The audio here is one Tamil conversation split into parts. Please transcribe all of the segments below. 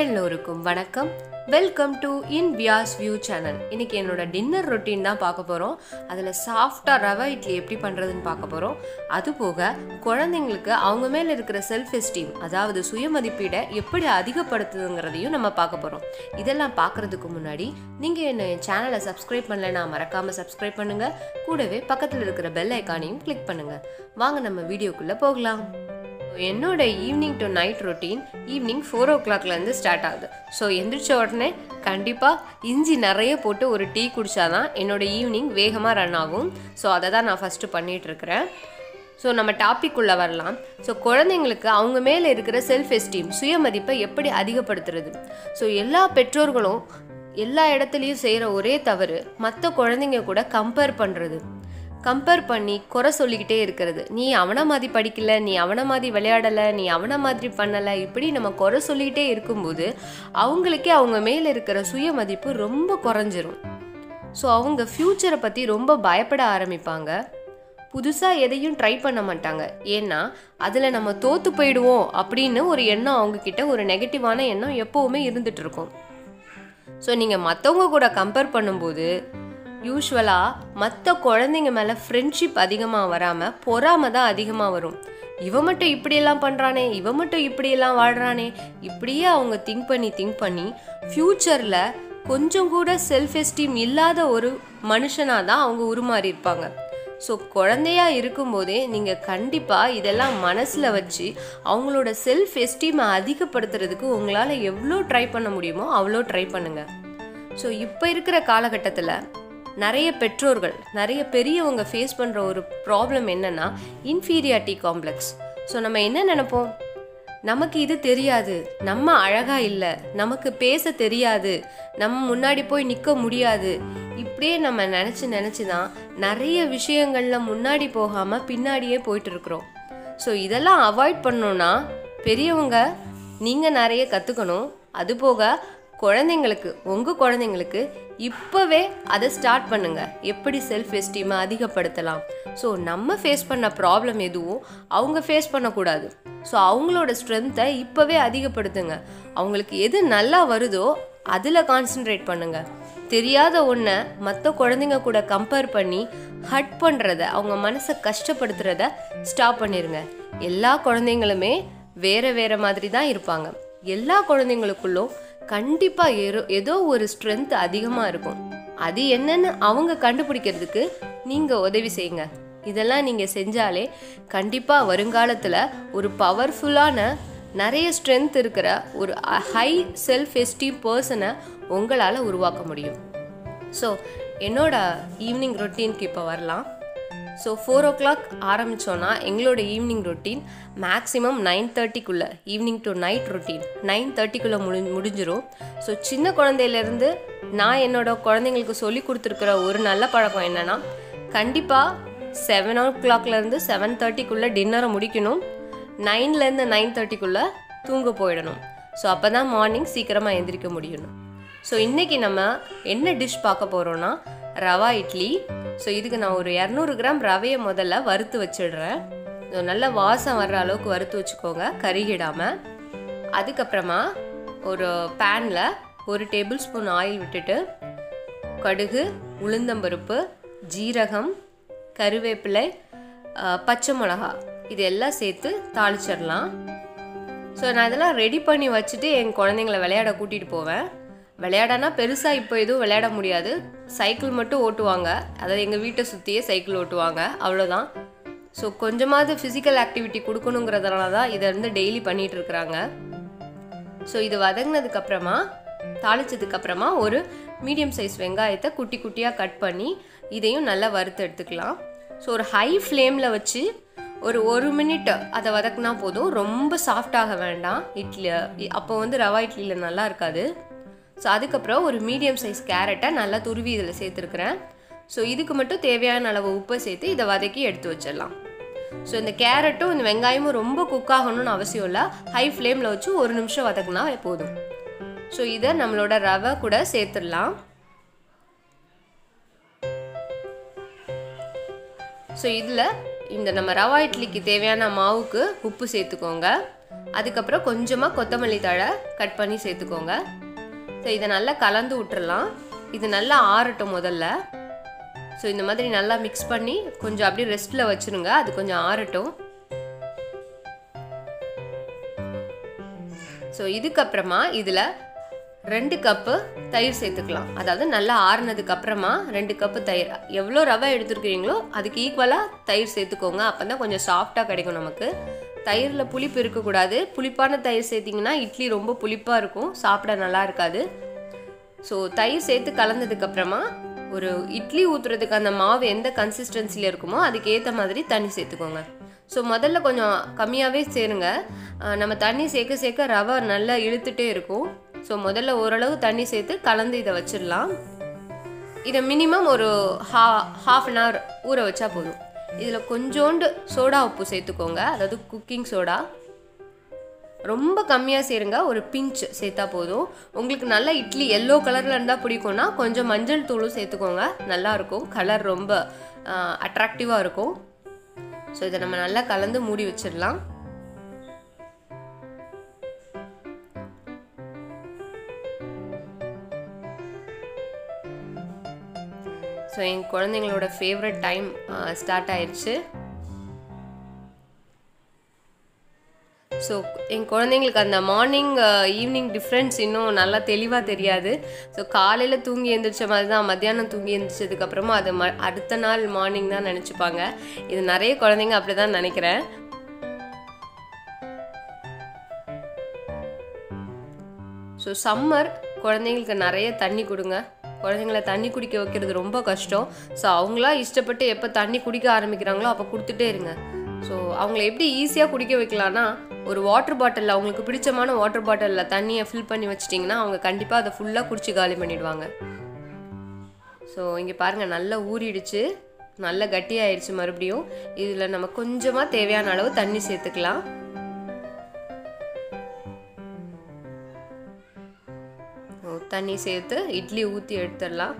எல்லோருக்கும் வணக்கம். Welcome to InBeastView channel. இன்னைக்கு என்னோட டின்னர் ரொட்டீன் தான் பார்க்க போகிறோம். அதில் சாஃப்டாக ரவை இட்லி எப்படி பண்ணுறதுன்னு பார்க்க போகிறோம். அதுபோக குழந்தைங்களுக்கு அவங்க மேலே இருக்கிற செல்ஃப் எஸ்டீம், அதாவது சுயமதிப்பீடை எப்படி அதிகப்படுத்துதுங்கிறதையும் நம்ம பார்க்க போகிறோம். இதெல்லாம் பார்க்குறதுக்கு முன்னாடி நீங்கள் என்ன என் சேனலை சப்ஸ்கிரைப் பண்ணலைன்னா மறக்காமல் சப்ஸ்கிரைப் பண்ணுங்கள். கூடவே பக்கத்தில் இருக்கிற பெல் ஐக்கானையும் கிளிக் பண்ணுங்கள். வாங்க நம்ம வீடியோக்குள்ளே போகலாம். என்னோட evening to night routine evening 4 o'clockலேருந்து ஸ்டார்ட் ஆகுது. ஸோ எந்திரிச்ச உடனே கண்டிப்பாக இஞ்சி நிறைய போட்டு ஒரு டீ குடித்தாதான் என்னோடய ஈவினிங் வேகமாக ரன் ஆகும். ஸோ அதை தான் நான் ஃபஸ்ட்டு பண்ணிகிட்ருக்கிறேன். ஸோ நம்ம டாபிக் உள்ளே வரலாம். ஸோ குழந்தைங்களுக்கு அவங்க மேலே இருக்கிற செல்ஃப் எஸ்டீம், சுயமதிப்பை எப்படி அதிகப்படுத்துறது. ஸோ எல்லா பெற்றோர்களும் எல்லா இடத்துலையும் செய்கிற ஒரே தவறு மற்ற குழந்தைங்க கூட கம்பேர் பண்ணுறது. கம்பேர் பண்ணி குறை சொல்லிக்கிட்டே இருக்கிறது. நீ அவனை மாதிரி படிக்கலை, நீ அவனை மாதிரி விளையாடலை, நீ அவனை மாதிரி பண்ணலை, இப்படி நம்ம குறை சொல்லிக்கிட்டே இருக்கும்போது அவங்களுக்கே அவங்க மேலே இருக்கிற சுய மதிப்பு ரொம்ப குறைஞ்சிரும். ஸோ அவங்க ஃப்யூச்சரை பற்றி ரொம்ப பயப்பட ஆரம்பிப்பாங்க. புதுசாக எதையும் ட்ரை பண்ண மாட்டாங்க. ஏன்னா அதில் நம்ம தோற்று போயிடுவோம் அப்படின்னு ஒரு எண்ணம், அவங்கக்கிட்ட ஒரு நெகட்டிவான எண்ணம் எப்போவுமே இருந்துகிட்ருக்கும். ஸோ நீங்கள் மற்றவங்க கூட கம்பேர் பண்ணும்போது யூஸ்வலாக மற்ற குழந்தைங்க மேலே ஃப்ரெண்ட்ஷிப் அதிகமாக வராமல் பொறாம தான் அதிகமாக வரும். இவன் மட்டும் இப்படியெல்லாம் பண்ணுறானே, இவன் மட்டும் இப்படியெல்லாம் வாழ்கிறானே, இப்படியே அவங்க திங்க் பண்ணி ஃப்யூச்சரில் கொஞ்சம் கூட செல்ஃப் எஸ்டீம் இல்லாத ஒரு மனுஷனாக தான் அவங்க உருமாறி இருப்பாங்க. ஸோ குழந்தையாக இருக்கும்போதே நீங்கள் கண்டிப்பாக இதெல்லாம் மனசில் வச்சு அவங்களோட செல்ஃப் எஸ்டீமை அதிகப்படுத்துறதுக்கு உங்களால் எவ்வளோ ட்ரை பண்ண முடியுமோ அவ்வளோ ட்ரை பண்ணுங்கள். ஸோ இப்போ இருக்கிற காலகட்டத்தில் நிறைய பெற்றோர்கள், நிறைய பெரியவங்க ஃபேஸ் பண்ணுற ஒரு ப்ராப்ளம் என்னென்னா இன்ஃபீரியாரிட்டி காம்ப்ளெக்ஸ். ஸோ நம்ம என்ன நினைப்போம், நமக்கு இது தெரியாது, நம்ம அழகாக இல்லை, நமக்கு பேச தெரியாது, நம்ம முன்னாடி போய் நிற்க முடியாது, இப்படியே நம்ம நினச்சி தான் நிறைய விஷயங்களில் முன்னாடி போகாமல் பின்னாடியே போயிட்டுருக்குறோம். ஸோ இதெல்லாம் அவாய்ட் பண்ணோன்னா பெரியவங்க நீங்கள் நிறைய கற்றுக்கணும். அதுபோக குழந்தைங்களுக்கு, உங்கள் குழந்தைங்களுக்கு இப்போவே அதை ஸ்டார்ட் பண்ணுங்கள். எப்படி செல்ஃப் எஸ்டீமை அதிகப்படுத்தலாம். ஸோ நம்ம ஃபேஸ் பண்ண ப்ராப்ளம் எதுவும் அவங்க ஃபேஸ் பண்ணக்கூடாது. ஸோ அவங்களோட ஸ்ட்ரென்த்தை இப்போவே அதிகப்படுத்துங்க. அவங்களுக்கு எது நல்லா வருதோ அதில் கான்சென்ட்ரேட் பண்ணுங்கள். தெரியாத ஒன்றை மற்ற குழந்தைங்க கூட கம்பேர் பண்ணி ஹர்ட் பண்ணுறத, அவங்க மனசை கஷ்டப்படுத்துறத ஸ்டாப் பண்ணிடுங்க. எல்லா குழந்தைங்களுமே வேறு மாதிரி தான் இருப்பாங்க. எல்லா குழந்தைங்களுக்குள்ளும் கண்டிப்பாக ஏதோ ஒரு ஸ்ட்ரென்த் அதிகமாக இருக்கும். அது என்னன்னு அவங்க கண்டுபிடிக்கிறதுக்கு நீங்கள் உதவி செய்யுங்க. இதெல்லாம் நீங்கள் செஞ்சாலே கண்டிப்பாக வருங்காலத்தில் ஒரு பவர்ஃபுல்லான, நிறைய ஸ்ட்ரென்த் இருக்கிற ஒரு ஹை செல்ஃப் எஸ்டீம் பர்சனை உங்களால் உருவாக்க முடியும். ஸோ என்னோட ஈவினிங் ரொட்டீனுக்கு இப்போ வரலாம். ஸோ 4 o'clock ஆரம்பித்தோன்னா எங்களோட ஈவினிங் ரொட்டீன் மேக்ஸிமம் 9:30க்குள்ளே, ஈவினிங் டு நைட் ரொட்டீன் 9:30க்குள்ளே முடிஞ்சிடும். ஸோ சின்ன குழந்தையிலேருந்து நான் என்னோடய குழந்தைங்களுக்கு சொல்லி கொடுத்துருக்குற ஒரு நல்ல பழக்கம் என்னென்னா, கண்டிப்பாக 7 o'clockலேருந்து 7:30க்குள்ளே டின்னரை முடிக்கணும். 9லேருந்து 9:30க்குள்ளே தூங்க போயிடணும். ஸோ அப்போ தான் மார்னிங் சீக்கிரமாக எந்திரிக்க முடியும். ஸோ இன்றைக்கி நம்ம என்ன டிஷ் பார்க்க போகிறோன்னா ரவா இட்லி. ஸோ இதுக்கு நான் ஒரு 200 கிராம் ரவையை முதல்ல வறுத்து வச்சிடுறேன். நல்லா வாசம் வர்ற அளவுக்கு வறுத்து வச்சுக்கோங்க, கருகிடாமல். அதுக்கப்புறமா ஒரு பேனில் 1 tablespoon ஆயில் விட்டுட்டு கடுகு, உளுந்தம்பருப்பு, ஜீரகம், கருவேப்பிலை, பச்சை மிளகா இதெல்லாம் சேர்த்து தாளிச்சிடலாம். ஸோ நான் இதெல்லாம் ரெடி பண்ணி வச்சுட்டு என் குழந்தைங்கள விளையாட கூட்டிகிட்டு போவேன். விளையாடனா பெருசாக இப்போ எதுவும் விளையாட முடியாது. சைக்கிள் மட்டும் ஓட்டுவாங்க, அதாவது எங்கள் வீட்டை சுற்றியே சைக்கிள் ஓட்டுவாங்க, அவ்வளோதான். ஸோ கொஞ்சமாவது ஃபிசிக்கல் ஆக்டிவிட்டி கொடுக்கணுங்கிறதுனால தான் இதை வந்து டெய்லி பண்ணிகிட்ருக்குறாங்க. ஸோ இது வதங்கினதுக்கப்புறமா, தாளித்ததுக்கப்புறமா ஒரு மீடியம் சைஸ் வெங்காயத்தை குட்டி குட்டியாக கட் பண்ணி இதையும் நல்லா வறுத்து எடுத்துக்கலாம். ஸோ ஒரு ஹை ஃப்ளேமில் வச்சு ஒரு மினிட் அதை வதக்குனா போதும். ரொம்ப சாஃப்டாக வேண்டாம் இட்லி, அப்போ வந்து ரவா இட்லியில் நல்லா இருக்காது. ஸோ அதுக்கப்புறம் ஒரு மீடியம் சைஸ் கேரட்டை நல்லா துருவி இதில் சேர்த்துருக்குறேன். ஸோ இதுக்கு மட்டும் தேவையான அளவு உப்பை சேர்த்து இதை வதக்கி எடுத்து வச்சிடலாம். ஸோ இந்த கேரட்டும் இந்த வெங்காயமும் ரொம்ப குக் ஆகணும்னு அவசியம் இல்லை. ஹை ஃப்ளேமில் வச்சு 1 நிமிஷம் வதக்குனா போதும். ஸோ இதை நம்மளோட ரவை கூட சேர்த்துடலாம். ஸோ இதில் இந்த நம்ம ரவா இட்லிக்கு தேவையான மாவுக்கு உப்பு சேர்த்துக்கோங்க. அதுக்கப்புறம் கொஞ்சமாக கொத்தமல்லி தழை கட் பண்ணி சேர்த்துக்கோங்க. ஸோ இதை நல்லா கலந்து விட்டுறலாம். இது நல்லா ஆறட்டும் முதல்ல. ஸோ இந்த மாதிரி நல்லா மிக்ஸ் பண்ணி கொஞ்சம் அப்படியே ரெஸ்ட்டில் வச்சுருங்க, அது கொஞ்சம் ஆறட்டும். ஸோ இதுக்கப்புறமா இதில் 2 கப்பு தயிர் சேர்த்துக்கலாம். அதாவது நல்லா ஆறுனதுக்கப்புறமா 2 கப்பு தயிர், எவ்வளோ ரவை எடுத்துருக்கிறீங்களோ அதுக்கு ஈக்குவலாக தயிர் சேர்த்துக்கோங்க. அப்போ தான் கொஞ்சம் சாஃப்டாக கிடைக்கும் நமக்கு. தயிரில் புளிப்பு இருக்கக்கூடாது. புளிப்பான தயிர் சேர்த்திங்கன்னா இட்லி ரொம்ப புளிப்பாக இருக்கும், சாப்பிட நல்லா இருக்காது. ஸோ தயிர் சேர்த்து கலந்ததுக்கப்புறமா ஒரு இட்லி ஊற்றுறதுக்கு அந்த மாவு எந்த கன்சிஸ்டன்சியில் இருக்குமோ அதுக்கேற்ற மாதிரி தண்ணி சேர்த்துக்கோங்க. ஸோ முதல்ல கொஞ்சம் கம்மியாகவே சேருங்க. நம்ம தண்ணி சேர்க்க சேர்க்க ரவை நல்லா இழுத்துகிட்டே இருக்கும். ஸோ முதல்ல ஓரளவு தண்ணி சேர்த்து கலந்து இதை வச்சிடலாம். இதை மினிமம் ஒரு ஹாஃப் அன் ஹவர் ஊற வச்சா போதும். இதில் கொஞ்சோண்டு சோடா உப்பு சேர்த்துக்கோங்க, அதாவது குக்கிங் சோடா. ரொம்ப கம்மியாக சேருங்க, ஒரு பிஞ்ச் சேர்த்தா போதும். உங்களுக்கு நல்லா இட்லி எல்லோ கலரில் இருந்தால் பிடிக்கும்னா கொஞ்சம் மஞ்சள் தூளும் சேர்த்துக்கோங்க, நல்லாயிருக்கும். கலர் ரொம்ப அட்ராக்டிவாக இருக்கும். ஸோ இதை நம்ம நல்லா கலந்து மூடி வச்சிடலாம். ஸோ என் குழந்தைங்களோட ஃபேவரட் டைம் ஸ்டார்ட் ஆயிடுச்சு. ஸோ என் குழந்தைங்களுக்கு அந்த மார்னிங் ஈவினிங் டிஃப்ரென்ஸ் இன்னும் நல்லா தெளிவாக தெரியாது. ஸோ காலையில் தூங்கி எழுந்திரிச்ச மாதிரி தான் மத்தியானம் தூங்கி எழுந்திரிச்சதுக்கப்புறமா அது அடுத்த நாள் மார்னிங் தான் நினச்சிப்பாங்க. இது நிறைய குழந்தைங்க அப்படி தான் நினைக்கிறேன். ஸோ சம்மர் குழந்தைங்களுக்கு நிறைய தண்ணி கொடுங்க. குழந்தைங்கள தண்ணி குடிக்க வைக்கிறது ரொம்ப கஷ்டம். ஸோ அவங்களா இஷ்டப்பட்டு எப்போ தண்ணி குடிக்க ஆரம்பிக்கிறாங்களோ அப்போ கொடுத்துட்டே இருங்க. ஸோ அவங்கள எப்படி ஈஸியாக குடிக்க வைக்கலான்னா, ஒரு வாட்டர் பாட்டிலில் அவங்களுக்கு பிடிச்சமான வாட்டர் பாட்டிலில் தண்ணியை ஃபில் பண்ணி வச்சிட்டிங்கன்னா அவங்க கண்டிப்பாக அதை ஃபுல்லாக குடிச்சு காலி பண்ணிடுவாங்க. ஸோ இங்கே பாருங்கள், நல்லா ஊறிடுச்சு, நல்லா கட்டியாயிடுச்சு. மறுபடியும் இதில் நம்ம கொஞ்சமாக தேவையான அளவு தண்ணி சேர்த்துக்கலாம். தண்ணி சேர்த்து இட்லி ஊற்றி எடுத்துடலாம்.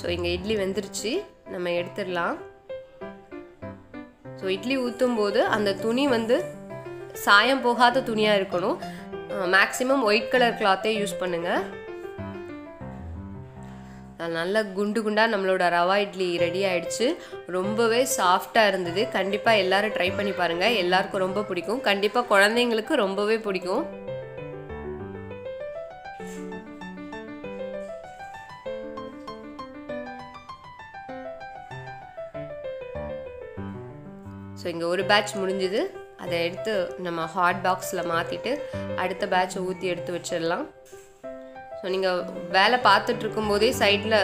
ஸோ இங்கே இட்லி வெந்துருச்சு, நம்ம எடுத்துடலாம். ஸோ இட்லி ஊற்றும் போது அந்த துணி வந்து சாயம் போகாத துணியாக இருக்கணும். மேக்ஸிமம் ஒயிட் கலர் கிளாத்தே யூஸ் பண்ணுங்கள். நல்லா குண்டு குண்டாக நம்மளோட ரவா இட்லி ரெடி ஆகிடுச்சு. ரொம்பவே சாஃப்டாக இருந்தது. கண்டிப்பாக எல்லோரும் ட்ரை பண்ணி பாருங்கள், எல்லாருக்கும் ரொம்ப பிடிக்கும். கண்டிப்பாக குழந்தைங்களுக்கு ரொம்பவே பிடிக்கும். ஸோ இங்கே ஒரு பேட்ச் முடிஞ்சுது. அதை எடுத்து நம்ம ஹாட் பாக்ஸில் மாற்றிட்டு அடுத்த பேட்சை ஊற்றி எடுத்து வச்சிடலாம். ஸோ நீங்கள் வேலை பார்த்துட்ருக்கும் போதே சைடில்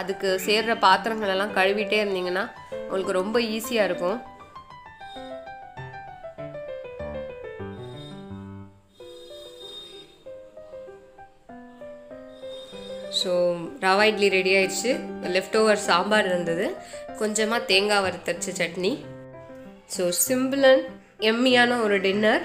அதுக்கு சேர்கிற பாத்திரங்களெல்லாம் கழுவிட்டே இருந்தீங்கன்னா உங்களுக்கு ரொம்ப ஈஸியாக இருக்கும். ஸோ ரவா இட்லி ரெடி ஆயிடுச்சு. லெஃப்ட் ஓவர் சாம்பார் இருந்தது, கொஞ்சமாக தேங்காய் வறுத்தரைச்ச சட்னி. ஸோ சிம்பிள் அண்ட் எம்மியான ஒரு டின்னர்.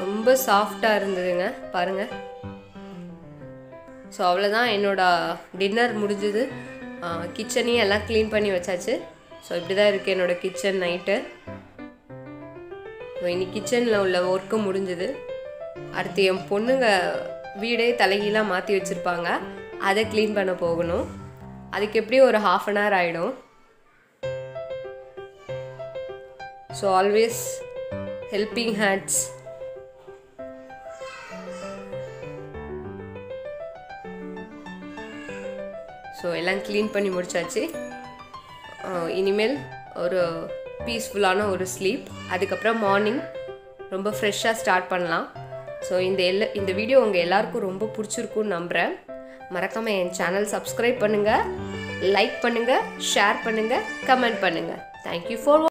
ரொம்ப சாஃப்டா இருந்ததுங்க, பாருங்க. ஸோ அவ்வளோதான், என்னோடய டின்னர் முடிஞ்சுது. கிச்சனையும் எல்லாம் க்ளீன் பண்ணி வச்சாச்சு. ஸோ இப்படி தான் இருக்குது என்னோடய கிச்சன் நைட்டு. ஸோ இன்னைக்கு கிச்சனில் உள்ள ஒர்க்கு முடிஞ்சுது. அடுத்து என் பொண்ணுங்க வீடே தலைகீழாக மாற்றி வச்சுருப்பாங்க, அதை க்ளீன் பண்ண போகணும். அதுக்கு எப்படியும் ஒரு ஹாஃப் அன் ஹவர் ஆகிடும். So always helping hands. So எல்லாம் க்ளீன் பண்ணி முடிச்சாச்சு. இனிமேல் ஒரு பீஸ்ஃபுல்லான ஒரு ஸ்லீப். அதுக்கப்புறம் மார்னிங் ரொம்ப ஃப்ரெஷ்ஷாக ஸ்டார்ட் பண்ணலாம். ஸோ இந்த வீடியோ உங்கள் எல்லாருக்கும் ரொம்ப பிடிச்சிருக்குன்னு நம்புகிறேன். மறக்காமல் என் சேனல் சப்ஸ்கிரைப் பண்ணுங்கள், லைக் பண்ணுங்கள், ஷேர் பண்ணுங்கள், கமெண்ட் பண்ணுங்கள். Thank you for